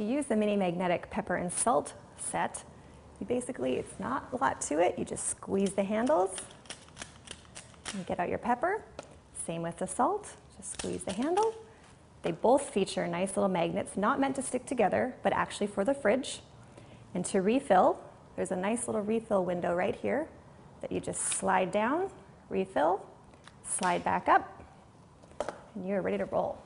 to use the mini magnetic pepper and salt set, you basically, it's not a lot to it. You just squeeze the handles and get out your pepper. Same with the salt, just squeeze the handle. They both feature nice little magnets, not meant to stick together, but actually for the fridge. And to refill, there's a nice little refill window right here that you just slide down, refill, slide back up, and you're ready to roll.